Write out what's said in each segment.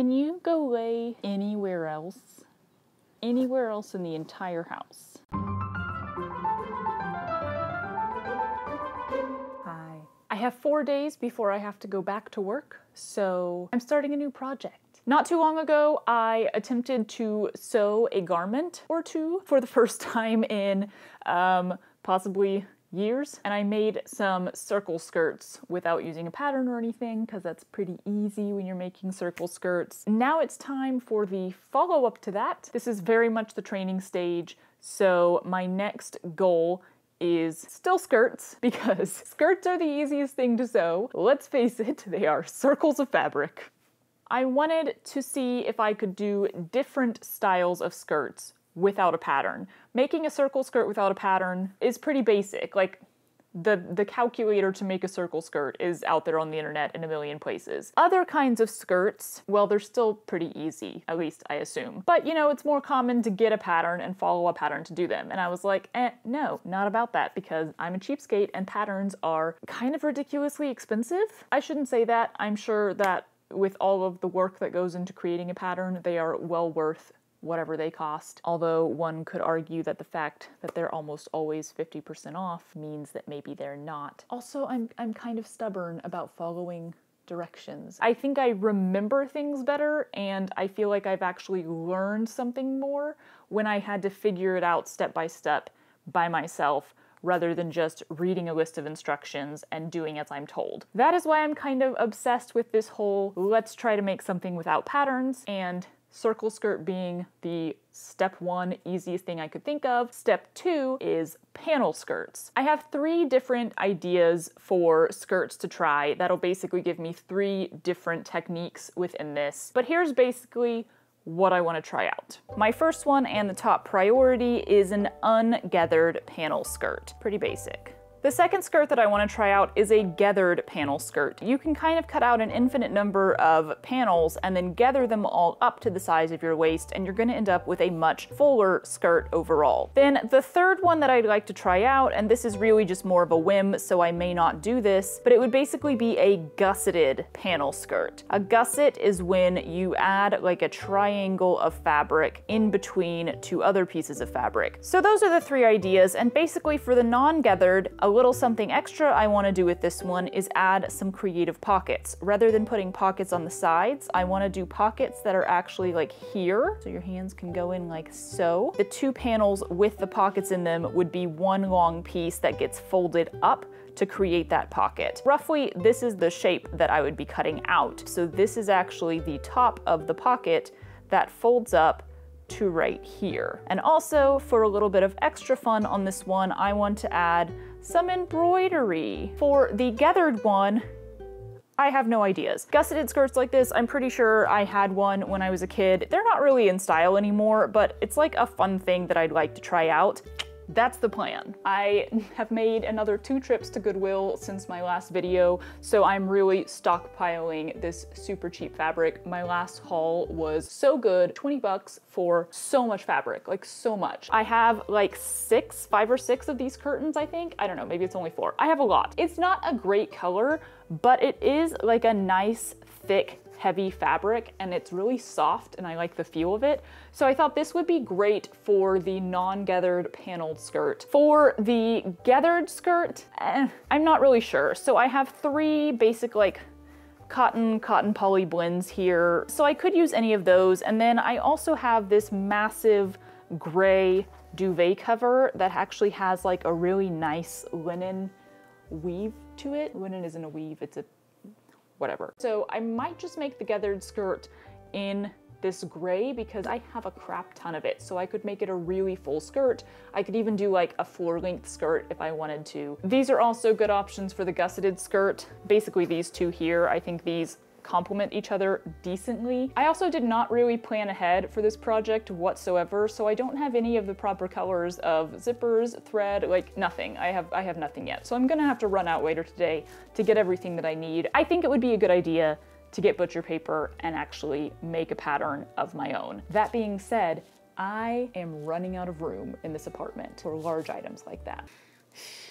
Can you go lay anywhere else? Anywhere else in the entire house? Hi. I have 4 days before I have to go back to work, so I'm starting a new project. Not too long ago, I attempted to sew a garment or two for the first time in possibly years, and I made some circle skirts without using a pattern or anything, because that's pretty easy when you're making circle skirts. Now it's time for the follow-up to that. This is very much the training stage, so my next goal is still skirts, because skirts are the easiest thing to sew. Let's face it, they are circles of fabric. I wanted to see if I could do different styles of skirts without a pattern. Making a circle skirt without a pattern is pretty basic. Like the calculator to make a circle skirt is out there on the internet in a million places. Other kinds of skirts, well, they're still pretty easy, at least I assume. But you know, it's more common to get a pattern and follow a pattern to do them. And I was like, no, not about that, because I'm a cheapskate and patterns are kind of ridiculously expensive. I shouldn't say that. I'm sure that with all of the work that goes into creating a pattern, they are well worth whatever they cost. Although one could argue that the fact that they're almost always 50% off means that maybe they're not. Also, I'm kind of stubborn about following directions. I think I remember things better, and I feel like I've actually learned something more when I had to figure it out step by step by myself, rather than just reading a list of instructions and doing as I'm told. That is why I'm kind of obsessed with this whole let's try to make something without patterns, and circle skirt being the step one easiest thing I could think of. Step two is panel skirts. I have 3 different ideas for skirts to try. That'll basically give me 3 different techniques within this, but here's basically what I want to try out. My first one and the top priority is an ungathered panel skirt. Pretty basic. The second skirt that I want to try out is a gathered panel skirt. You can kind of cut out an infinite number of panels and then gather them all up to the size of your waist, and you're going to end up with a much fuller skirt overall. Then the third one that I'd like to try out, and this is really just more of a whim, so I may not do this, but it would basically be a gusseted panel skirt. A gusset is when you add like a triangle of fabric in between 2 other pieces of fabric. So those are the 3 ideas, and basically for the non-gathered, a little something extra I want to do with this one is add some creative pockets. Rather than putting pockets on the sides, I want to do pockets that are actually like here, so your hands can go in like so. The 2 panels with the pockets in them would be 1 long piece that gets folded up to create that pocket. Roughly, this is the shape that I would be cutting out. So this is actually the top of the pocket that folds up to right here. And also, for a little bit of extra fun on this one, I want to add some embroidery. For the gathered one, I have no ideas. Gusseted skirts like this, I'm pretty sure I had one when I was a kid. They're not really in style anymore, but it's like a fun thing that I'd like to try out. That's the plan. I have made another 2 trips to Goodwill since my last video, so I'm really stockpiling this super cheap fabric. My last haul was so good, 20 bucks for so much fabric, like so much. I have like 5 or 6 of these curtains, I think. I don't know, maybe it's only 4. I have a lot. It's not a great color, but it is like a nice, thick, heavy fabric, and it's really soft, and I like the feel of it. So I thought this would be great for the non-gathered paneled skirt. For the gathered skirt, I'm not really sure. So I have 3 basic like cotton poly blends here. So I could use any of those. And then I also have this massive gray duvet cover that actually has like a really nice linen weave to it. Linen isn't a weave, it's a whatever. So I might just make the gathered skirt in this gray because I have a crap ton of it. So I could make it a really full skirt. I could even do like a floor-length skirt if I wanted to. These are also good options for the gusseted skirt. Basically these 2 here, I think these complement each other decently. I also did not really plan ahead for this project whatsoever, so I don't have any of the proper colors of zippers, thread, like nothing. I have nothing yet. So I'm gonna have to run out later today to get everything that I need. I think it would be a good idea to get butcher paper and actually make a pattern of my own. That being said, I am running out of room in this apartment for large items like that.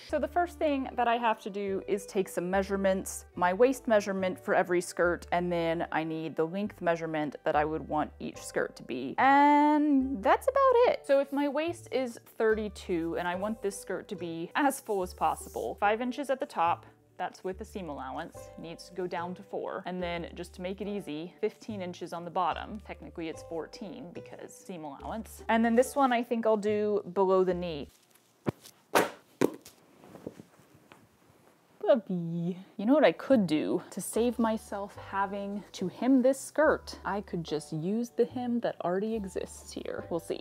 So the first thing that I have to do is take some measurements, my waist measurement for every skirt, and then I need the length measurement that I would want each skirt to be. And that's about it. So if my waist is 32 and I want this skirt to be as full as possible, 5 inches at the top, that's with the seam allowance, needs to go down to 4. And then just to make it easy, 15 inches on the bottom. Technically it's 14 because seam allowance. And then this one I think I'll do below the knee. You know what I could do to save myself having to hem this skirt? I could just use the hem that already exists here. We'll see.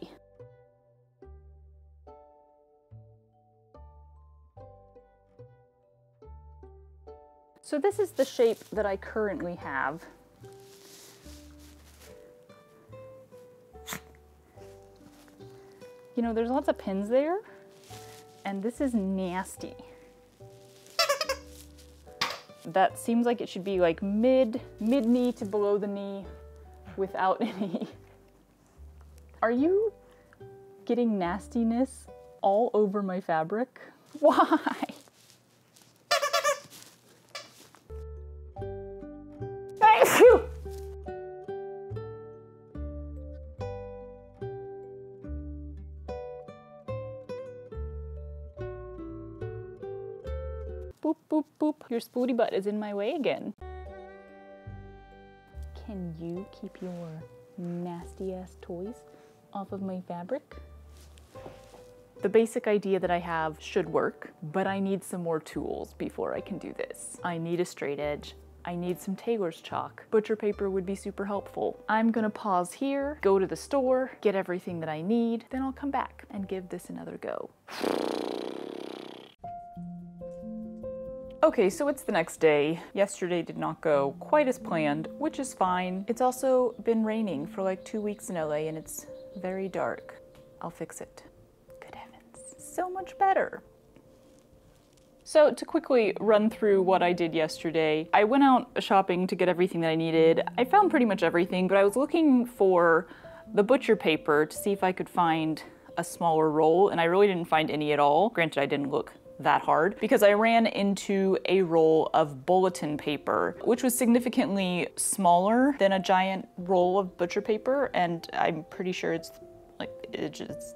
So this is the shape that I currently have. You know, there's lots of pins there, and this is nasty. That seems like it should be like mid knee to below the knee without any. Are you getting nastiness all over my fabric? Why? Thank you. Boop, boop, boop. Your spooty butt is in my way again. Can you keep your nasty ass toys off of my fabric? The basic idea that I have should work, but I need some more tools before I can do this. I need a straight edge. I need some tailor's chalk. Butcher paper would be super helpful. I'm gonna pause here, go to the store, get everything that I need, then I'll come back and give this another go. Okay, so it's the next day. Yesterday did not go quite as planned, which is fine. It's also been raining for like 2 weeks in LA and it's very dark. I'll fix it. Good heavens. So much better. So to quickly run through what I did yesterday, I went out shopping to get everything that I needed. I found pretty much everything, but I was looking for the butcher paper to see if I could find a smaller roll, and I really didn't find any at all. Granted, I didn't look that hard because I ran into a roll of bulletin paper, which was significantly smaller than a giant roll of butcher paper, and I'm pretty sure it's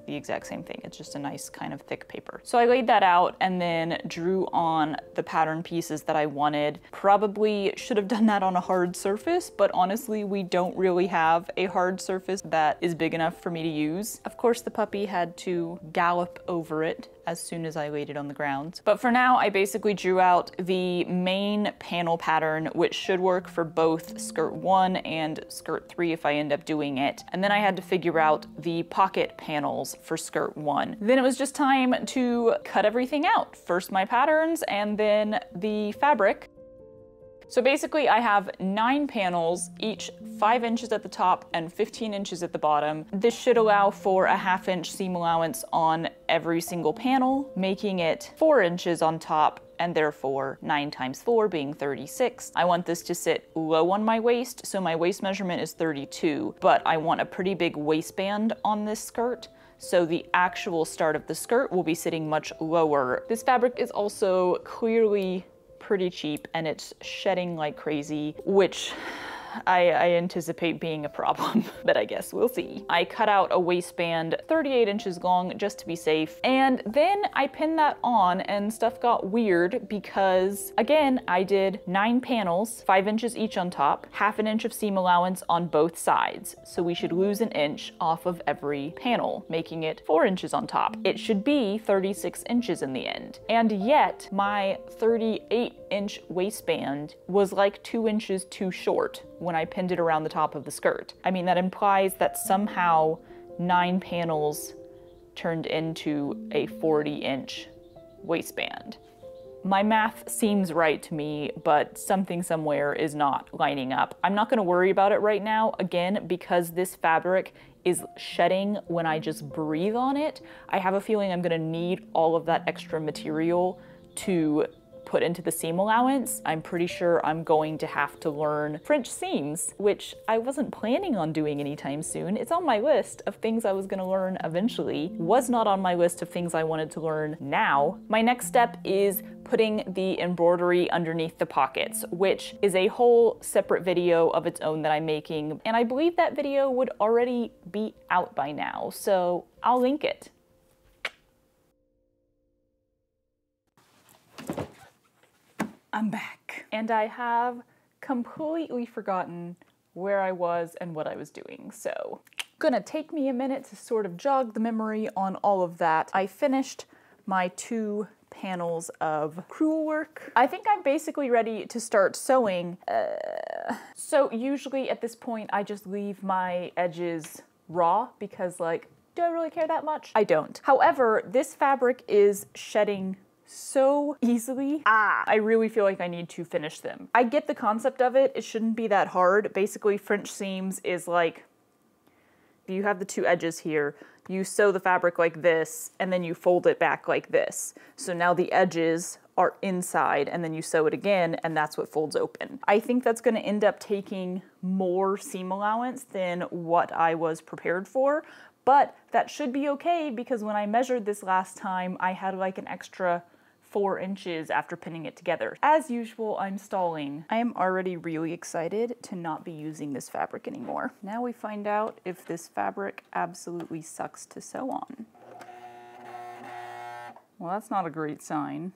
the exact same thing. It's just a nice kind of thick paper. So I laid that out and then drew on the pattern pieces that I wanted. Probably should have done that on a hard surface, but honestly, we don't really have a hard surface that is big enough for me to use. Of course, the puppy had to gallop over it as soon as I laid it on the ground. But for now, I basically drew out the main panel pattern, which should work for both skirt 1 and skirt 3 if I end up doing it. And then I had to figure out the pocket panels for skirt 1. Then it was just time to cut everything out. First my patterns and then the fabric. So basically I have 9 panels, each 5 inches at the top and 15 inches at the bottom. This should allow for a 1/2 inch seam allowance on every single panel, making it 4 inches on top and therefore 9 times 4 being 36. I want this to sit low on my waist, so my waist measurement is 32, but I want a pretty big waistband on this skirt. So the actual start of the skirt will be sitting much lower. This fabric is also clearly pretty cheap and it's shedding like crazy, which I anticipate being a problem, but I guess we'll see. I cut out a waistband 38 inches long just to be safe, and then I pinned that on and stuff got weird because, again, I did 9 panels, 5 inches each on top, 1/2 inch of seam allowance on both sides, so we should lose an inch off of every panel, making it 4 inches on top. It should be 36 inches in the end, and yet my 38-inch waistband was like 2 inches too short when I pinned it around the top of the skirt. I mean, that implies that somehow 9 panels turned into a 40-inch waistband. My math seems right to me, but something somewhere is not lining up. I'm not gonna worry about it right now, again, because this fabric is shedding when I just breathe on it. I have a feeling I'm gonna need all of that extra material to put into the seam allowance, I'm pretty sure I'm going to have to learn French seams, which I wasn't planning on doing anytime soon. It's on my list of things I was gonna learn eventually. Was not on my list of things I wanted to learn now. My next step is putting the embroidery underneath the pockets, which is a whole separate video of its own that I'm making. And I believe that video would already be out by now, so I'll link it. I'm back. And I have completely forgotten where I was and what I was doing, so gonna take me a minute to sort of jog the memory on all of that. I finished my two panels of Crewel work. I think I'm basically ready to start sewing. So usually at this point I just leave my edges raw because, like, do I really care that much? I don't. However, this fabric is shedding so easily. I really feel like I need to finish them. I get the concept of it. It shouldn't be that hard. Basically, French seams is like, you have the two edges here, you sew the fabric like this, and then you fold it back like this. So now the edges are inside, and then you sew it again, and that's what folds open. I think that's gonna end up taking more seam allowance than what I was prepared for, but that should be okay because when I measured this last time, I had like an extra 4 inches after pinning it together. As usual, I'm stalling. I am already really excited to not be using this fabric anymore. Now we find out if this fabric absolutely sucks to sew on. Well, that's not a great sign.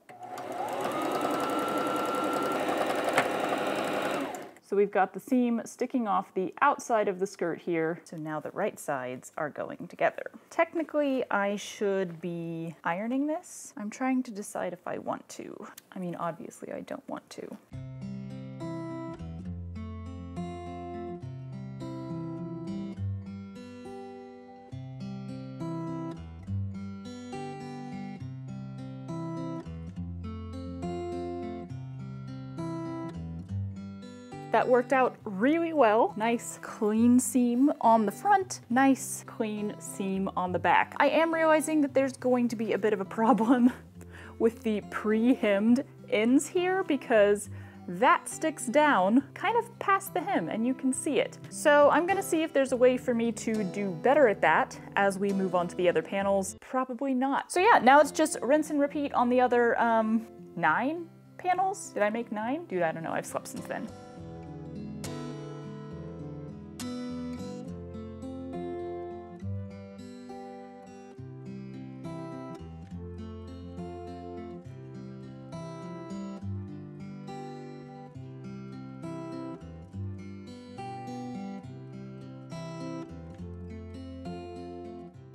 So we've got the seam sticking off the outside of the skirt here. So now the right sides are going together. Technically, I should be ironing this. I'm trying to decide if I want to. I mean, obviously I don't want to. That worked out really well. Nice clean seam on the front, nice clean seam on the back. I am realizing that there's going to be a bit of a problem with the pre-hemmed ends here because that sticks down kind of past the hem and you can see it. So I'm gonna see if there's a way for me to do better at that as we move on to the other panels. Probably not. So yeah, now it's just rinse and repeat on the other 9 panels. Did I make 9? Dude, I don't know, I've slept since then.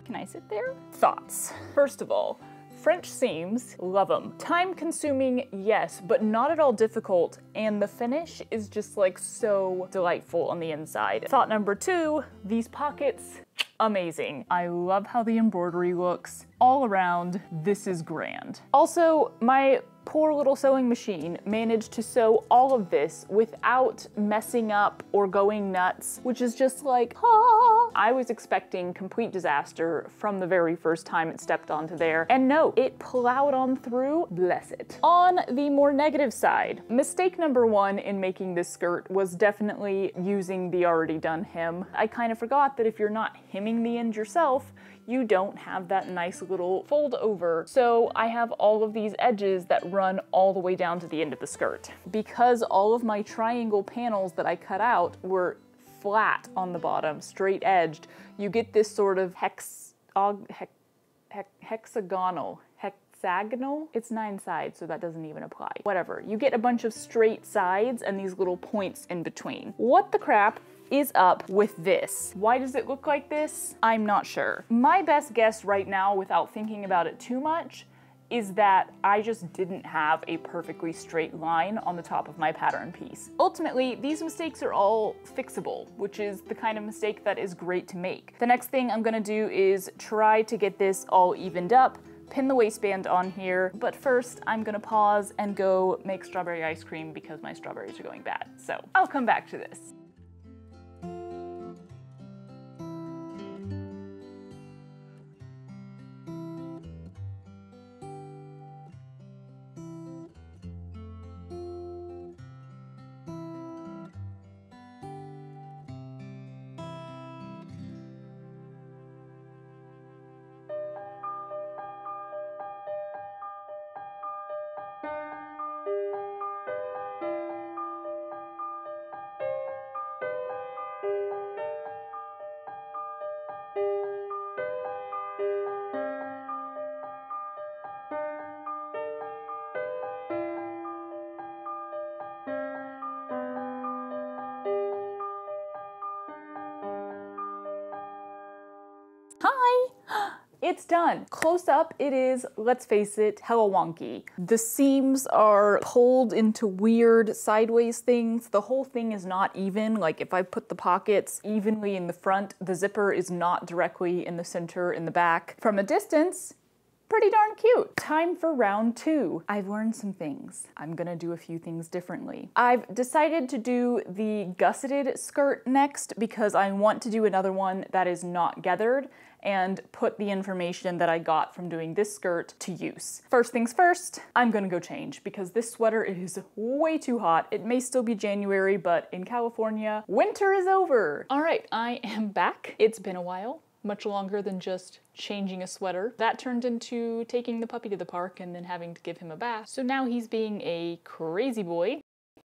Can I sit there? Thoughts. First of all, French seams, love them. Time consuming, yes, but not at all difficult, and the finish is just like so delightful on the inside. Thought number 2, these pockets, amazing. I love how the embroidery looks all around. This is grand. Also, my poor little sewing machine managed to sew all of this without messing up or going nuts, which is just like, ah. I was expecting complete disaster from the very first time it stepped onto there, and no, it plowed on through, bless it. On the more negative side, mistake number 1 in making this skirt was definitely using the already done hem. I kind of forgot that if you're not hemming the end yourself, you don't have that nice little fold over. So I have all of these edges that run all the way down to the end of the skirt. Because all of my triangle panels that I cut out were flat on the bottom, straight edged, you get this sort of hexagonal, it's 9 sides, so that doesn't even apply. Whatever, you get a bunch of straight sides and these little points in between. What the crap is up with this? Why does it look like this? I'm not sure. My best guess right now, without thinking about it too much, is that I just didn't have a perfectly straight line on the top of my pattern piece. Ultimately, these mistakes are all fixable, which is the kind of mistake that is great to make. The next thing I'm gonna do is try to get this all evened up, pin the waistband on here, but first I'm gonna pause and go make strawberry ice cream because my strawberries are going bad. So I'll come back to this. Hi! It's done. Close up, it is, let's face it, hella wonky. The seams are pulled into weird sideways things. The whole thing is not even. Like if I put the pockets evenly in the front, the zipper is not directly in the center in the back. From a distance, pretty darn cute. Time for round two. I've learned some things. I'm gonna do a few things differently. I've decided to do the gusseted skirt next because I want to do another one that is not gathered and put the information that I got from doing this skirt to use. First things first, I'm gonna go change because this sweater is way too hot. It may still be January, but in California, winter is over. All right, I am back. It's been a while. Much longer than just changing a sweater. That turned into taking the puppy to the park and then having to give him a bath. So now he's being a crazy boy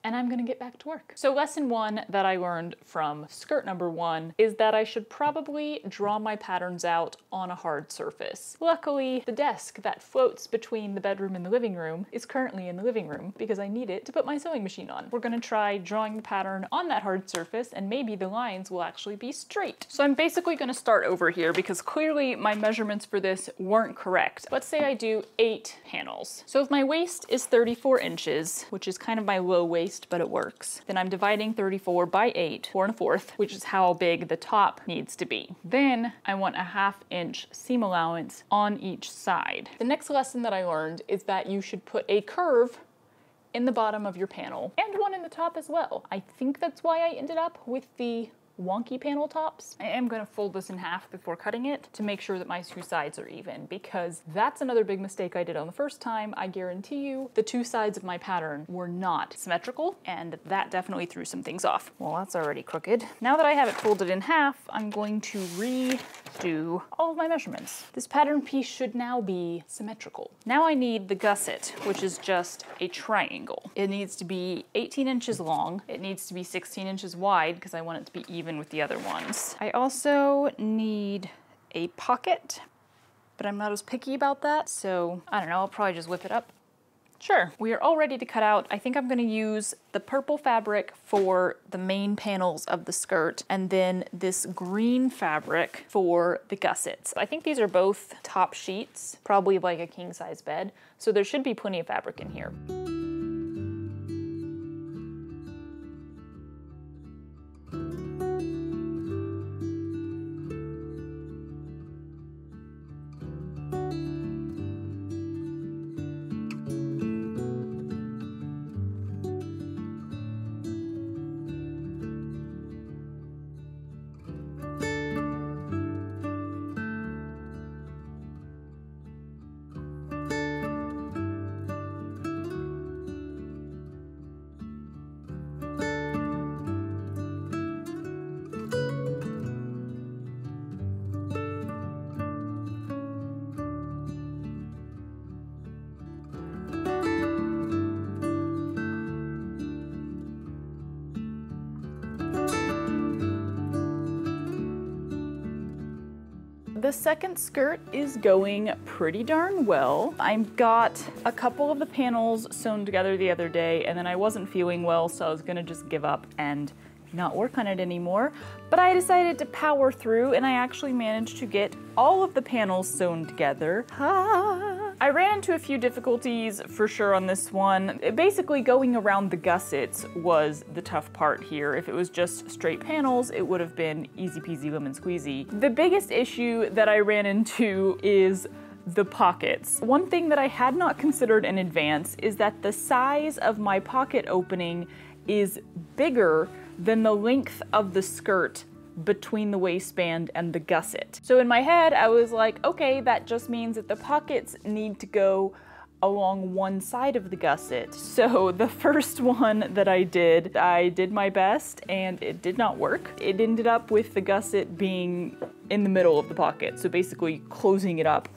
and I'm gonna get back to work. So lesson one that I learned from skirt number one is that I should probably draw my patterns out on a hard surface. Luckily, the desk that floats between the bedroom and the living room is currently in the living room because I need it to put my sewing machine on. We're gonna try drawing the pattern on that hard surface and maybe the lines will actually be straight. So I'm basically gonna start over here because clearly my measurements for this weren't correct. Let's say I do 8 panels. So if my waist is 34 inches, which is kind of my low waist, but it works. Then I'm dividing 34 by 8, 4 1/4, which is how big the top needs to be. Then I want a 1/2 inch seam allowance on each side. The next lesson that I learned is that you should put a curve in the bottom of your panel and one in the top as well. I think that's why I ended up with the wonky panel tops. I am gonna fold this in half before cutting it to make sure that my two sides are even, because that's another big mistake I did on the first time. I guarantee you the two sides of my pattern were not symmetrical, and that definitely threw some things off. Well, that's already crooked. Now that I have it folded in half, I'm going to redo all of my measurements. This pattern piece should now be symmetrical. Now I need the gusset, which is just a triangle. It needs to be 18 inches long. It needs to be 16 inches wide because I want it to be even with the other ones. I also need a pocket, but I'm not as picky about that, so I don't know, I'll probably just whip it up. Sure, we are all ready to cut out. I think I'm gonna use the purple fabric for the main panels of the skirt and then this green fabric for the gussets. I think these are both top sheets, probably like a king size bed, so there should be plenty of fabric in here. The second skirt is going pretty darn well. I've got a couple of the panels sewn together the other day and then I wasn't feeling well, so I was gonna just give up and not work on it anymore. But I decided to power through and I actually managed to get all of the panels sewn together. I ran into a few difficulties for sure on this one. Basically going around the gussets was the tough part here. If it was just straight panels, it would have been easy peasy lemon squeezy. The biggest issue that I ran into is the pockets. One thing that I had not considered in advance is that the size of my pocket opening is bigger than the length of the skirt between the waistband and the gusset. So in my head, I was like, okay, that just means that the pockets need to go along one side of the gusset. So the first one that I did my best and it did not work. It ended up with the gusset being in the middle of the pocket. So basically closing it up.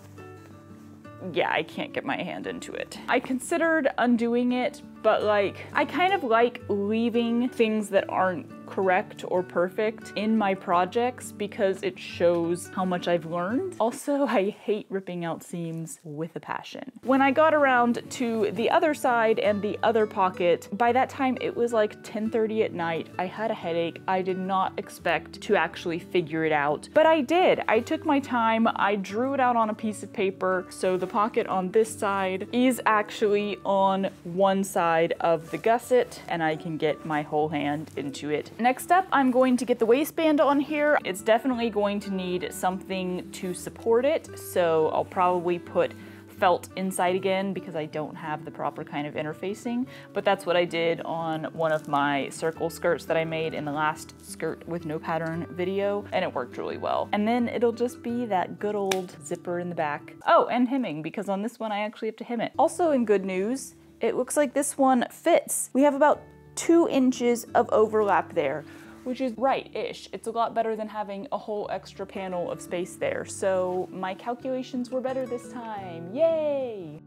Yeah, I can't get my hand into it. I considered undoing it, but like, I kind of like leaving things that aren't correct or perfect in my projects because it shows how much I've learned. Also, I hate ripping out seams with a passion. When I got around to the other side and the other pocket, by that time it was like 10:30 at night. I had a headache. I did not expect to actually figure it out, but I did. I took my time. I drew it out on a piece of paper. So the pocket on this side is actually on one side of the gusset and I can get my whole hand into it. Next up, I'm going to get the waistband on here. It's definitely going to need something to support it. So I'll probably put felt inside again because I don't have the proper kind of interfacing, but that's what I did on one of my circle skirts that I made in the last skirt with no pattern video, and it worked really well. And then it'll just be that good old zipper in the back. Oh, and hemming, because on this one I actually have to hem it. Also in good news, it looks like this one fits. We have about 2 inches of overlap there, which is right-ish. It's a lot better than having a whole extra panel of space there. So my calculations were better this time, yay!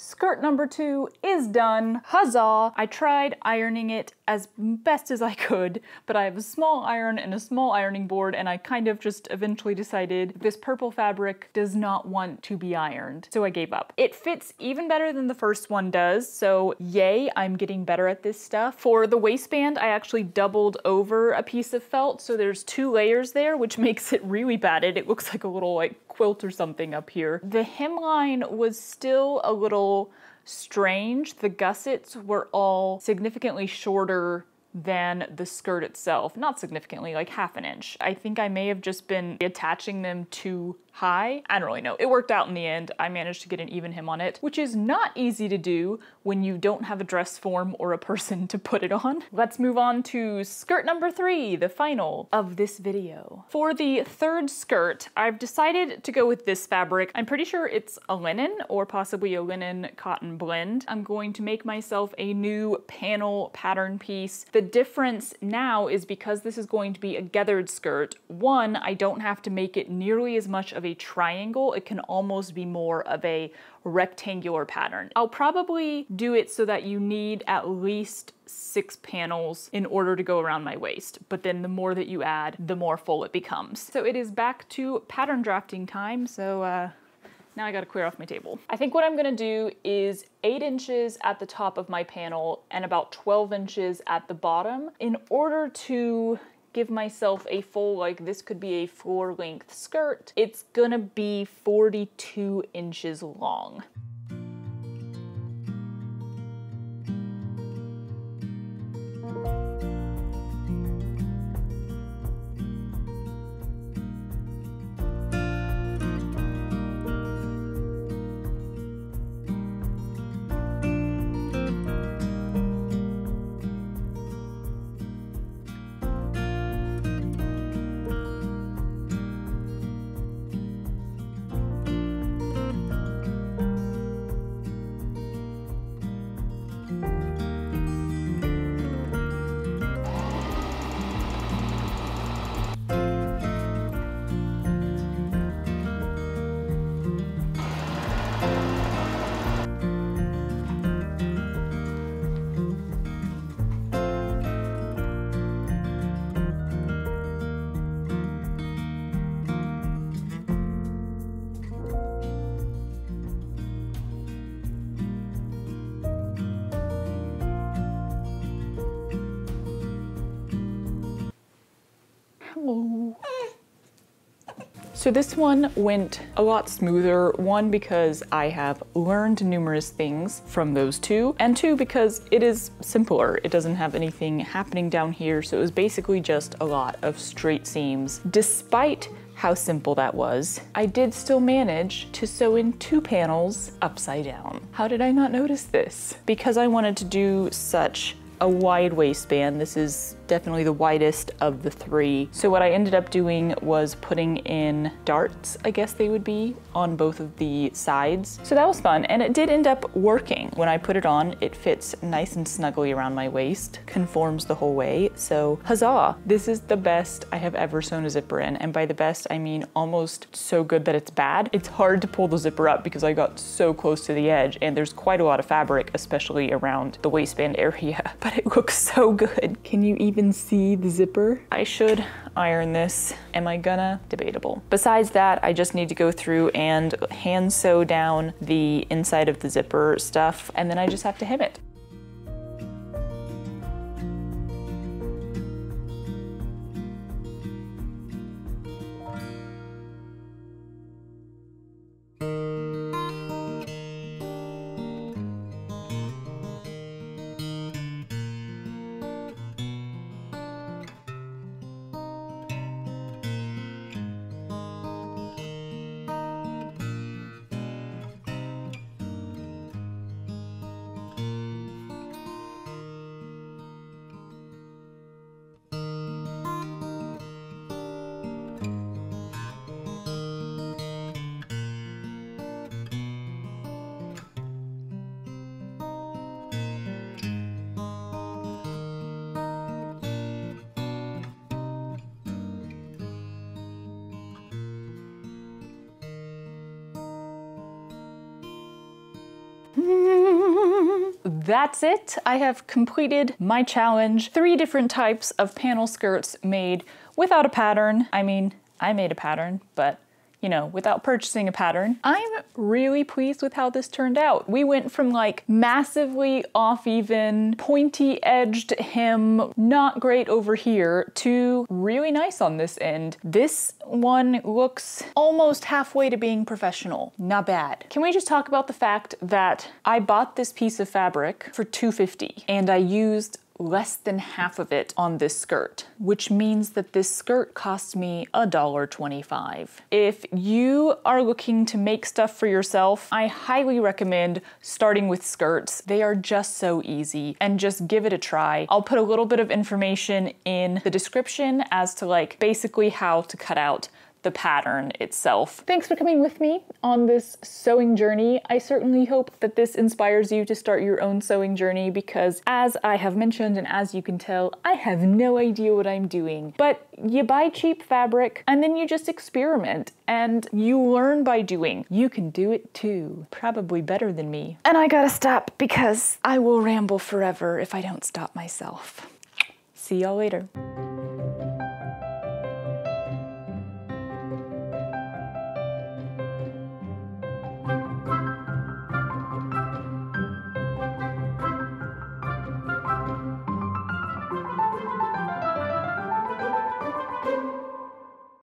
Skirt number 2 is done. Huzzah! I tried ironing it as best as I could, but I have a small iron and a small ironing board, and I kind of just eventually decided this purple fabric does not want to be ironed, so I gave up. It fits even better than the first one does, so yay, I'm getting better at this stuff. For the waistband, I actually doubled over a piece of felt, so there's 2 layers there, which makes it really batted. It looks like a little like quilt or something up here. The hemline was still a little strange. The gussets were all significantly shorter than the skirt itself. Not significantly, like half an inch. I think I may have just been attaching them too high. I don't really know. It worked out in the end. I managed to get an even hem on it, which is not easy to do when you don't have a dress form or a person to put it on. Let's move on to skirt number 3, the final of this video. For the third skirt, I've decided to go with this fabric. I'm pretty sure it's a linen or possibly a linen cotton blend. I'm going to make myself a new panel pattern piece. The difference now is because this is going to be a gathered skirt, one, I don't have to make it nearly as much of a triangle. It can almost be more of a rectangular pattern. I'll probably do it so that you need at least 6 panels in order to go around my waist, but then the more that you add, the more full it becomes. So it is back to pattern drafting time, so now I gotta clear off my table. I think what I'm gonna do is 8 inches at the top of my panel and about 12 inches at the bottom in order to give myself a full, like this could be a floor length skirt. It's gonna be 42 inches long. So this one went a lot smoother, one because I have learned numerous things from those two, and two because it is simpler. It doesn't have anything happening down here, so it was basically just a lot of straight seams. Despite how simple that was, I did still manage to sew in two panels upside down. How did I not notice this? Because I wanted to do such a wide waistband, this is definitely the widest of the three. So what I ended up doing was putting in darts, I guess they would be, on both of the sides. So that was fun, and it did end up working. When I put it on, it fits nice and snugly around my waist, conforms the whole way, so huzzah! This is the best I have ever sewn a zipper in, and by the best, I mean almost so good that it's bad. It's hard to pull the zipper up because I got so close to the edge, and there's quite a lot of fabric, especially around the waistband area, but it looks so good. Can you even see the zipper? I should iron this. Am I gonna? Debatable. Besides that, I just need to go through and hand sew down the inside of the zipper stuff, and then I just have to hem it. That's it. I have completed my challenge. 3 different types of panel skirts made without a pattern. I mean, I made a pattern, but you know, without purchasing a pattern. I'm really pleased with how this turned out. We went from like massively off even, pointy edged hem, not great over here, to really nice on this end. This one looks almost halfway to being professional. Not bad. Can we just talk about the fact that I bought this piece of fabric for $2.50 and I used less than half of it on this skirt, which means that this skirt cost me $1.25. If you are looking to make stuff for yourself, I highly recommend starting with skirts. They are just so easy, and just give it a try. I'll put a little bit of information in the description as to like basically how to cut out the pattern itself. Thanks for coming with me on this sewing journey. I certainly hope that this inspires you to start your own sewing journey, because as I have mentioned and as you can tell, I have no idea what I'm doing. But you buy cheap fabric and then you just experiment and you learn by doing. You can do it too, probably better than me. And I gotta stop because I will ramble forever if I don't stop myself. See y'all later.